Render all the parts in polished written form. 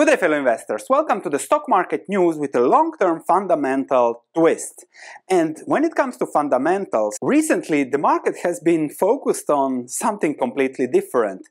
Good day, fellow investors. Welcome to the stock market news with a long-term fundamental twist. And when it comes to fundamentals, recently the market has been focused on something completely different.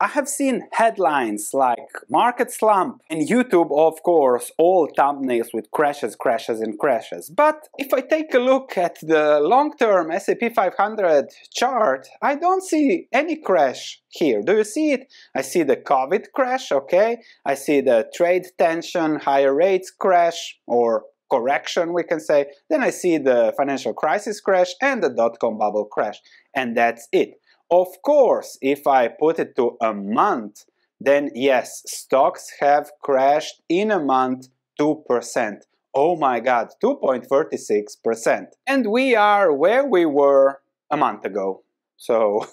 I have seen headlines like market slump, and YouTube, of course, all thumbnails with crashes, crashes, and crashes. But if I take a look at the long-term S&P 500 chart, I don't see any crash here. Do you see it? I see the COVID crash, okay? I see the trade tension, higher rates crash, or correction, we can say. Then I see the financial crisis crash and the dot-com bubble crash. And that's it. Of course, if I put it to a month, then yes, stocks have crashed in a month 2%. Oh my God, 2.36%. And we are where we were a month ago. So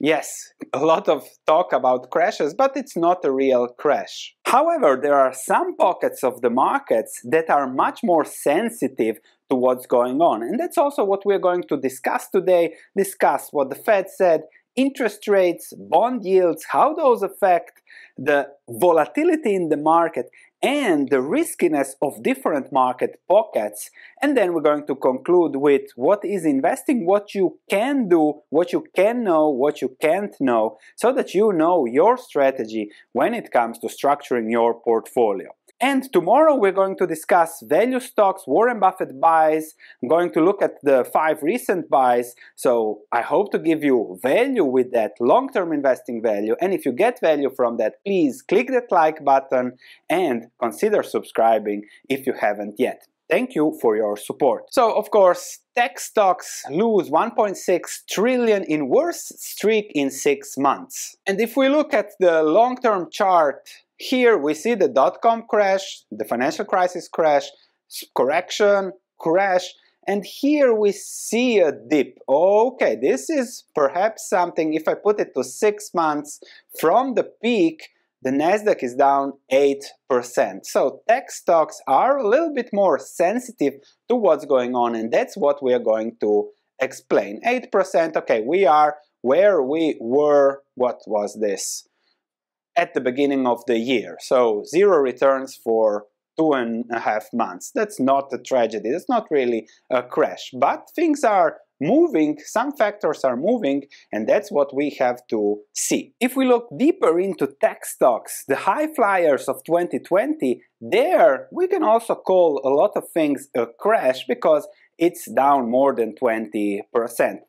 yes, a lot of talk about crashes, but it's not a real crash. However, there are some pockets of the markets that are much more sensitive to what's going on. And that's also what we're going to discuss today, discuss what the Fed said, interest rates, bond yields, how those affect the volatility in the market and the riskiness of different market pockets. And then we're going to conclude with what is investing, what you can do, what you can know, what you can't know, so that you know your strategy when it comes to structuring your portfolio. And tomorrow we're going to discuss value stocks, Warren Buffett buys. I'm going to look at the 5 recent buys. So I hope to give you value with that, long-term investing value. And if you get value from that, please click that like button and consider subscribing if you haven't yet. Thank you for your support. So, of course, tech stocks lose 1.6 trillion in worst streak in 6 months. And if we look at the long-term chart, here we see the dot-com crash, the financial crisis crash, correction, crash, and here we see a dip. Okay, this is perhaps something, if I put it to 6 months from the peak, the Nasdaq is down 8%. So tech stocks are a little bit more sensitive to what's going on, and that's what we are going to explain. 8%, okay, we are where we were, what was this? At the beginning of the year. So zero returns for 2.5 months. That's not a tragedy. That's not really a crash. But things are moving, some factors are moving, and that's what we have to see. If we look deeper into tech stocks, the high flyers of 2020, there we can also call a lot of things a crash because it's down more than 20%.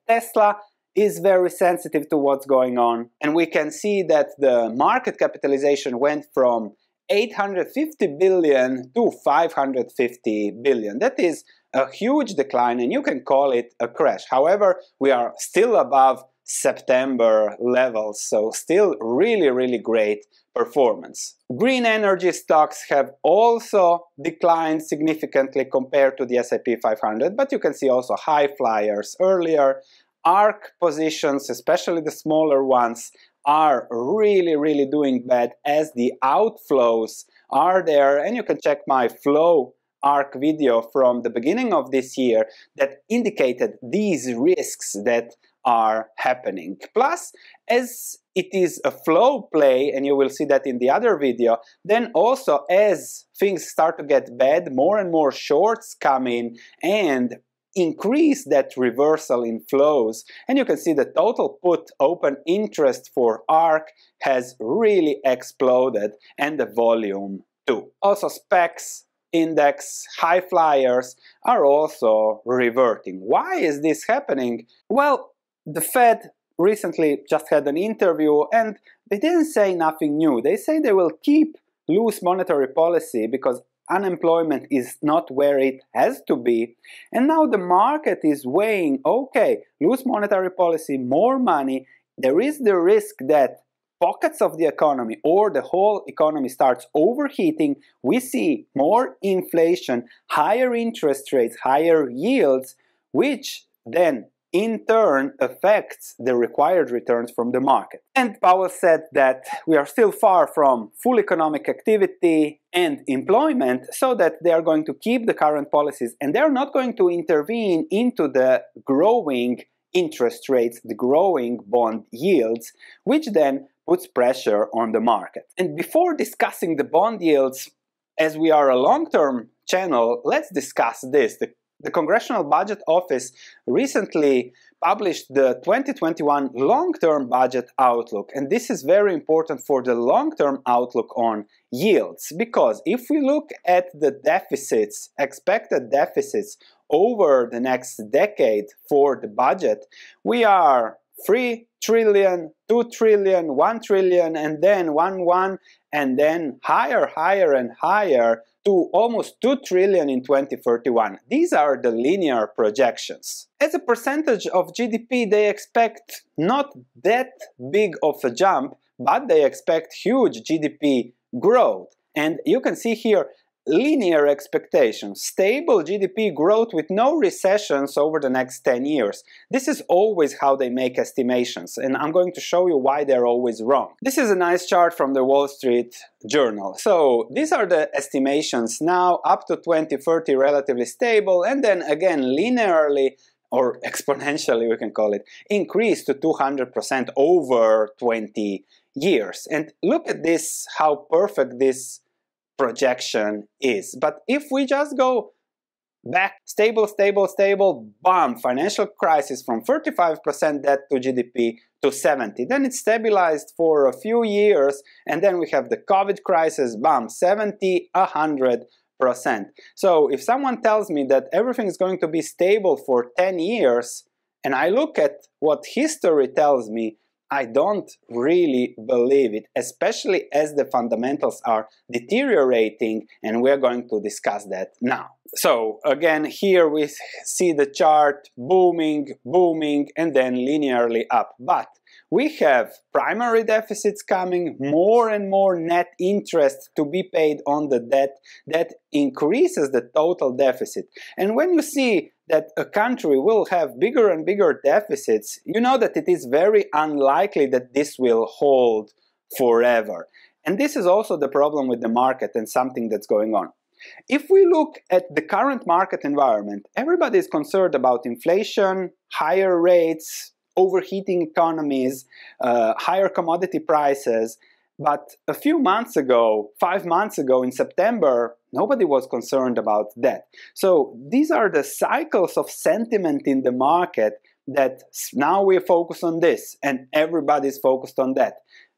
Tesla is very sensitive to what's going on. And we can see that the market capitalization went from 850 billion to 550 billion. That is a huge decline, and you can call it a crash. However, we are still above September levels, so still really, really great performance. Green energy stocks have also declined significantly compared to the S&P 500, but you can see also high flyers earlier. ARK positions, especially the smaller ones, are really, really doing bad as the outflows are there. And you can check my flow ARK video from the beginning of this year that indicated these risks that are happening. Plus, as it is a flow play, and you will see that in the other video, then also as things start to get bad, more and more shorts come in and increase that reversal in flows, and you can see the total put open interest for ARK has really exploded, and the volume too. Also, specs, index, high flyers are also reverting. Why is this happening? Well, the Fed recently just had an interview, and they didn't say nothing new. They say they will keep loose monetary policy because unemployment is not where it has to be. And now the market is weighing, okay, loose monetary policy, more money. There is the risk that pockets of the economy or the whole economy starts overheating. We see more inflation, higher interest rates, higher yields, which then in turn affects the required returns from the market. And Powell said that we are still far from full economic activity and employment, so that they are going to keep the current policies and they are not going to intervene into the growing interest rates, the growing bond yields, which then puts pressure on the market. And before discussing the bond yields, as we are a long-term channel, let's discuss this. The Congressional Budget Office recently published the 2021 long-term budget outlook, and this is very important for the long-term outlook on yields, because if we look at the deficits, expected deficits over the next decade for the budget, we are 3 trillion, 2 trillion, 1 trillion, and then 1, and then higher, higher, and higher, to almost 2 trillion in 2031. These are the linear projections. As a percentage of GDP, they expect not that big of a jump, but they expect huge GDP growth. And you can see here linear expectations, stable GDP growth with no recessions over the next 10 years. This is always how they make estimations, and I'm going to show you why they're always wrong. This is a nice chart from the Wall Street Journal. So these are the estimations now up to 2030, relatively stable, and then again linearly or exponentially, we can call it, increase to 200% over 20 years. And look at this, how perfect this projection is. But if we just go back, stable, stable, stable, bam, financial crisis, from 35% debt to GDP to 70. Then it stabilized for a few years, and then we have the COVID crisis, bam, 70, 100%. So if someone tells me that everything is going to be stable for 10 years, and I look at what history tells me, I don't really believe it, especially as the fundamentals are deteriorating, and we're going to discuss that now. So again, here we see the chart booming, booming, and then linearly up. But we have primary deficits coming, more and more net interest to be paid on the debt that increases the total deficit. And when you see that a country will have bigger and bigger deficits, you know that it is very unlikely that this will hold forever. And this is also the problem with the market and something that's going on. If we look at the current market environment, everybody is concerned about inflation, higher rates, overheating economies, higher commodity prices. But a few months ago, 5 months ago in September, nobody was concerned about that. So these are the cycles of sentiment in the market, that now we focus on this and everybody's focused on that.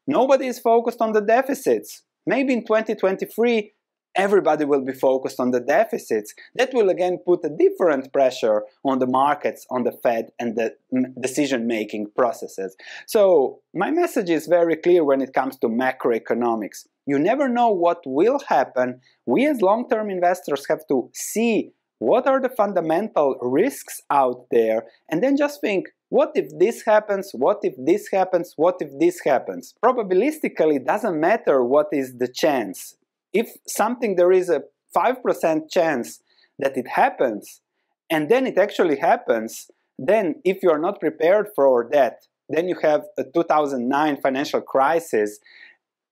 Nobody is focused on the deficits. Maybe in 2023, everybody will be focused on the deficits. That will again put a different pressure on the markets, on the Fed, and the decision-making processes. So my message is very clear when it comes to macroeconomics. You never know what will happen. We as long-term investors have to see what are the fundamental risks out there, and then just think, what if this happens? What if this happens? What if this happens? Probabilistically, it doesn't matter what is the chance. If something, there is a 5% chance that it happens, and then it actually happens, then if you are not prepared for that, then you have a 2009 financial crisis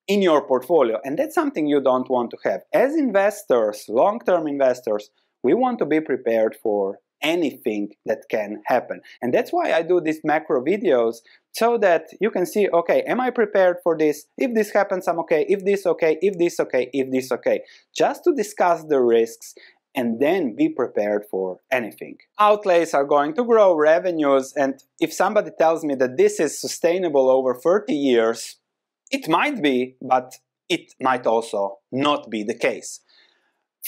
in your portfolio, and that's something you don't want to have. As investors, long-term investors, we want to be prepared for anything that can happen. And that's why I do these macro videos, so that you can see, okay, am I prepared for this? If this happens, I'm okay. If this okay, if this okay, if this okay. Just to discuss the risks and then be prepared for anything. Outlays are going to grow, revenues, and if somebody tells me that this is sustainable over 30 years, it might be, but it might also not be the case.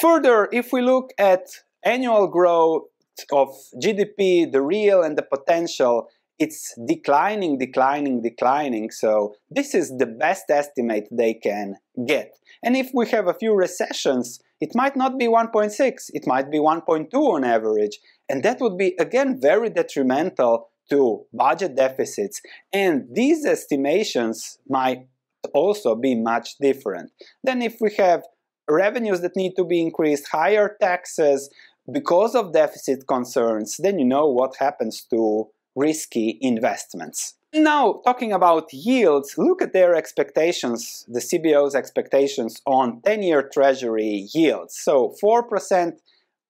Further, if we look at annual growth of GDP, the real and the potential, it's declining, declining, declining. So this is the best estimate they can get. And if we have a few recessions, it might not be 1.6, it might be 1.2 on average. And that would be, again, very detrimental to budget deficits. And these estimations might also be much different. Then if we have revenues that need to be increased, higher taxes, because of deficit concerns, then you know what happens to risky investments. Now, talking about yields, look at their expectations, the CBO's expectations on 10-year Treasury yields. So 4%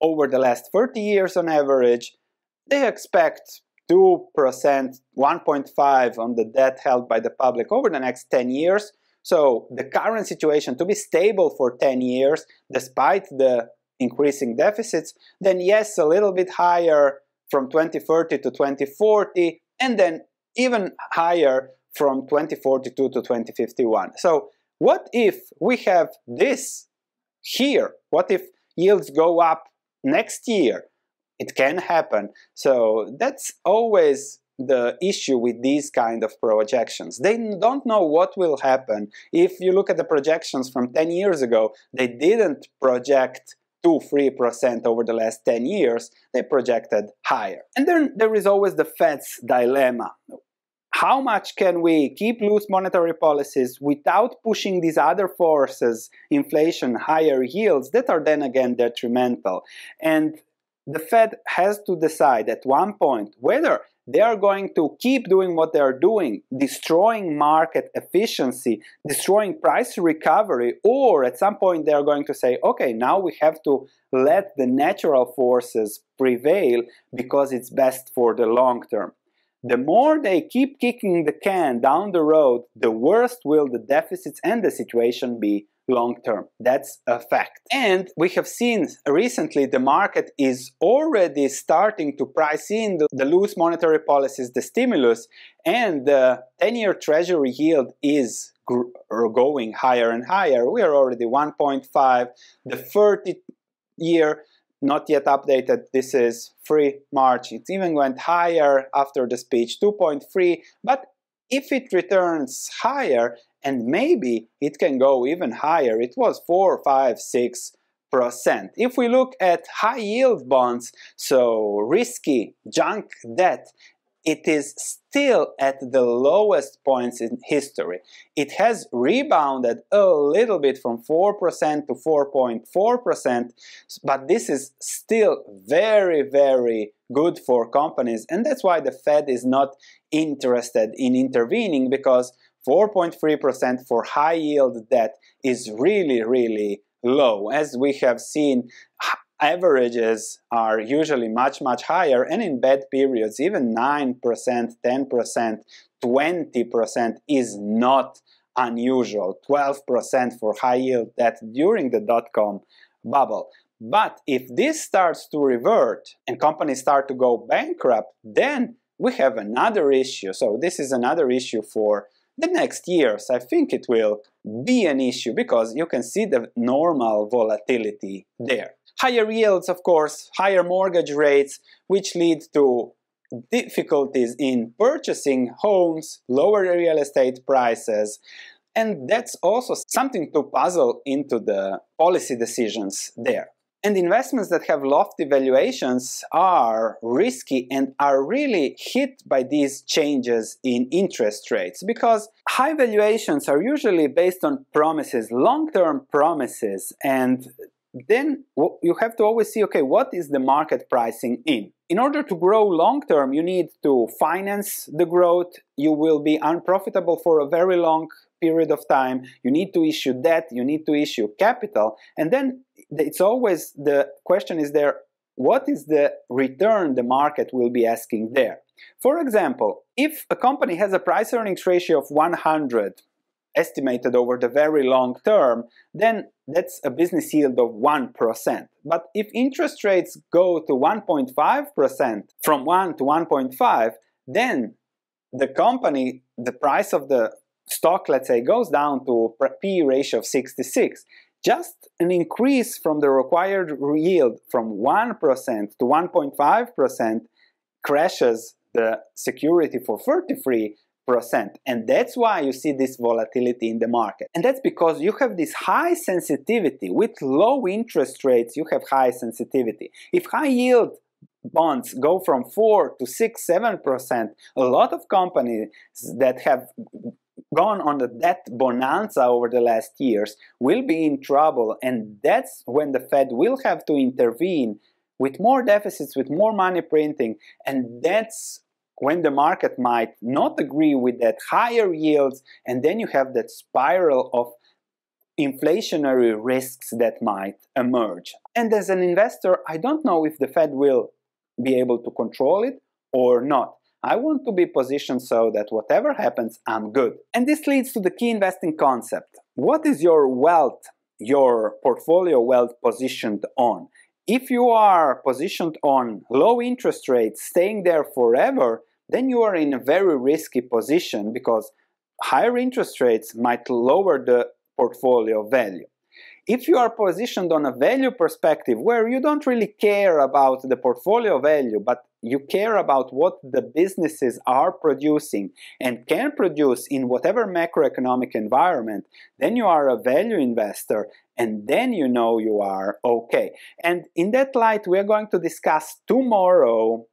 over the last 30 years on average. They expect 2%, 1.5 on the debt held by the public over the next 10 years. So the current situation to be stable for 10 years, despite the increasing deficits, then yes, a little bit higher from 2030 to 2040, and then even higher from 2042 to 2051. So what if we have this here? What if yields go up next year? It can happen. So that's always the issue with these kind of projections. They don't know what will happen. If you look at the projections from 10 years ago, they didn't project 2-3% over the last 10 years, they projected higher. And then there is always the Fed's dilemma. How much can we keep loose monetary policies without pushing these other forces, inflation, higher yields, that are then again detrimental? And the Fed has to decide at one point whether they are going to keep doing what they are doing, destroying market efficiency, destroying price recovery, or at some point they are going to say, okay, now we have to let the natural forces prevail because it's best for the long term. The more they keep kicking the can down the road, the worse will the deficits and the situation be long term. That's a fact. And we have seen recently the market is already starting to price in the loose monetary policies, the stimulus, and the 10-year Treasury yield is going higher and higher. We are already 1.5. The 30-year, not yet updated, this is free March. It even went higher after the speech, 2.3. But if it returns higher, and maybe it can go even higher, it was 4, 5, 6%. If we look at high yield bonds, so risky junk debt, it is still at the lowest points in history. It has rebounded a little bit from 4% to 4.4%, but this is still very, very good for companies, and that's why the Fed is not interested in intervening, because 4.3% for high yield debt is really, really low. As we have seen, averages are usually much, much higher, and in bad periods, even 9%, 10%, 20% is not unusual. 12% for high yield debt during the dot-com bubble. But if this starts to revert and companies start to go bankrupt, then we have another issue. So this is another issue for the next years. I think it will be an issue because you can see the normal volatility there. Higher yields, of course, higher mortgage rates, which lead to difficulties in purchasing homes, lower real estate prices, and that's also something to puzzle into the policy decisions there. And investments that have lofty valuations are risky and are really hit by these changes in interest rates, because high valuations are usually based on promises, long-term promises, and then you have to always see, okay, what is the market pricing in? In order to grow long-term, you need to finance the growth. You will be unprofitable for a very long period of time. You need to issue debt, you need to issue capital, and then it's always the question is there, what is the return the market will be asking there? For example, if a company has a price earnings ratio of 100 estimated over the very long term, then that's a business yield of 1%. But if interest rates go to 1.5%, from 1 to 1.5, then the company, the price of the stock, let's say, goes down to P/E ratio of 66. Just an increase from the required yield from 1% to 1.5% crashes the security for 33%. And that's why you see this volatility in the market. And that's because you have this high sensitivity. With low interest rates, you have high sensitivity. If high yield bonds go from 4 to 6, 7%, a lot of companies that have gone on the debt bonanza over the last years will be in trouble, and that's when the Fed will have to intervene with more deficits, with more money printing, and that's when the market might not agree with that higher yields, and then you have that spiral of inflationary risks that might emerge. And as an investor, I don't know if the Fed will be able to control it or not. I want to be positioned so that whatever happens, I'm good. And this leads to the key investing concept. What is your wealth, your portfolio wealth positioned on? If you are positioned on low interest rates, staying there forever, then you are in a very risky position because higher interest rates might lower the portfolio value. If you are positioned on a value perspective where you don't really care about the portfolio value, but you care about what the businesses are producing and can produce in whatever macroeconomic environment, then you are a value investor and then you know you are okay. And in that light, we are going to discuss tomorrow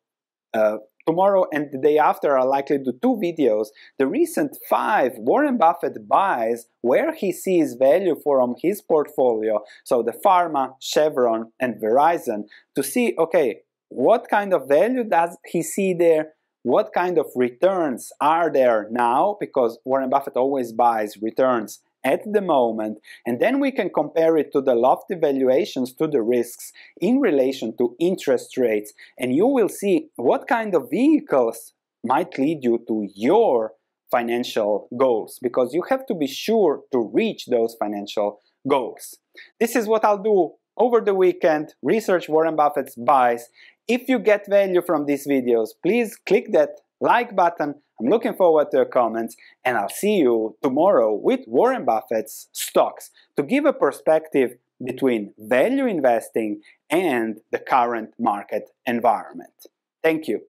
and the day after, I'll likely do two videos, the recent 5 Warren Buffett buys where he sees value from his portfolio, so the pharma, Chevron, and Verizon, to see, okay, what kind of value does he see there? What kind of returns are there now? Because Warren Buffett always buys returns at the moment, and then we can compare it to the lofty valuations, to the risks in relation to interest rates, and you will see what kind of vehicles might lead you to your financial goals, because you have to be sure to reach those financial goals. This is what I'll do over the weekend, research Warren Buffett's buys. If you get value from these videos, please click that like button. I'm looking forward to your comments, and I'll see you tomorrow with Warren Buffett's stocks to give a perspective between value investing and the current market environment. Thank you.